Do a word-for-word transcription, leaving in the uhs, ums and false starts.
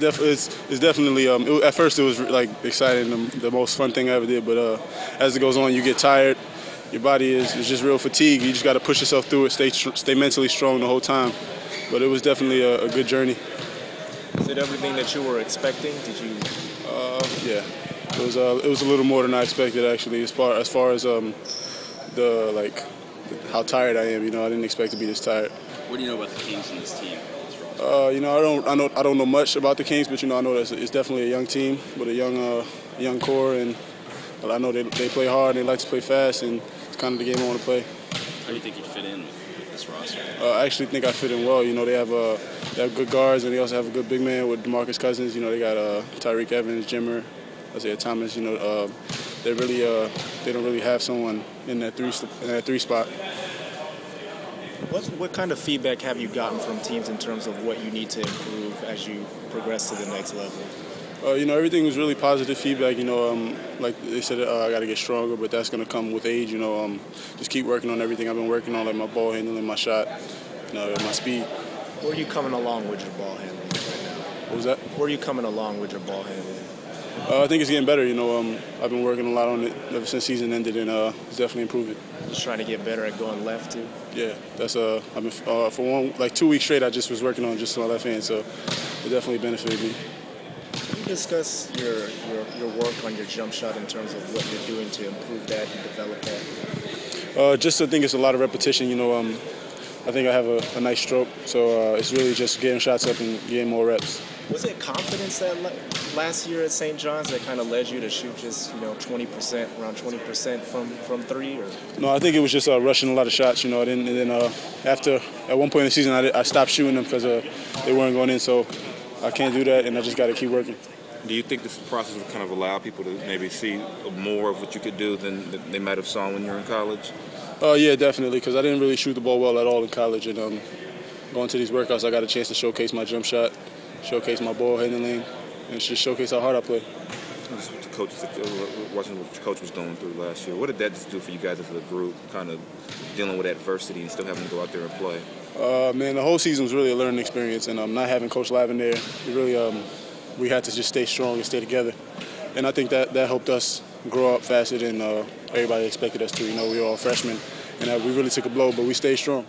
def it's, it's definitely um, it, at first it was like exciting, the, the most fun thing I ever did. But uh, as it goes on, you get tired. Your body is, is just real fatigue. You just got to push yourself through it. Stay stay mentally strong the whole time. But it was definitely a, a good journey. Is it everything that you were expecting? Did you? Uh, yeah, it was uh, it was a little more than I expected, actually. As far as far as um, the like how tired I am, you know, I didn't expect to be this tired. What do you know about the Kings and this team? Uh, you know, I don't, I know, I don't know much about the Kings, but you know, I know that it's definitely a young team with a young, uh, young core, and I know they they play hard, and they like to play fast, and it's kind of the game I want to play. How do you think you'd fit in with this roster? Uh, I actually think I fit in well. You know, they have uh, they have good guards, and they also have a good big man with DeMarcus Cousins. You know, they got uh, Tyreke Evans, Jimmer, Isaiah Thomas. You know, uh, they really, uh, they don't really have someone in that three in that three spot. What, what kind of feedback have you gotten from teams in terms of what you need to improve as you progress to the next level? Uh, you know, everything was really positive feedback. You know, um, like they said, uh, I got to get stronger, but that's going to come with age. You know, um, just keep working on everything I've been working on, like my ball handling, my shot, you know, my speed. Where are you coming along with your ball handling right now? What was that? Where are you coming along with your ball handling? Uh, I think it's getting better. You know, um, I've been working a lot on it ever since season ended, and uh, it's definitely improving. Just trying to get better at going left too. Yeah, that's uh, I've been uh, for one like two weeks straight. I just was working on just my left hand, so it definitely benefited me. Can you discuss your, your your work on your jump shot in terms of what you're doing to improve that and develop that? Uh, just I think it's a lot of repetition. You know, um, I think I have a, a nice stroke, so uh, it's really just getting shots up and getting more reps. Was it confidence that last year at Saint John's that kind of led you to shoot just, you know, twenty percent, around twenty percent from, from three? Or? No, I think it was just uh, rushing a lot of shots, you know. I didn't, and then uh, after, at one point in the season, I, did, I stopped shooting them because uh, they weren't going in, so I can't do that, and I just got to keep working. Do you think this process will kind of allow people to maybe see more of what you could do than they might have saw when you were in college? Uh, yeah, definitely, because I didn't really shoot the ball well at all in college, and um, going to these workouts, I got a chance to showcase my jump shot, showcase my ball handling, and just showcase how hard I play. Just what the coaches, watching what the coach was going through last year, what did that just do for you guys as a group, kind of dealing with adversity and still having to go out there and play? Uh, man, the whole season was really a learning experience, and um, not having Coach Lavin there, it really, um, we had to just stay strong and stay together. And I think that, that helped us grow up faster than uh, everybody expected us to. You know, we were all freshmen, and uh, we really took a blow, but we stayed strong.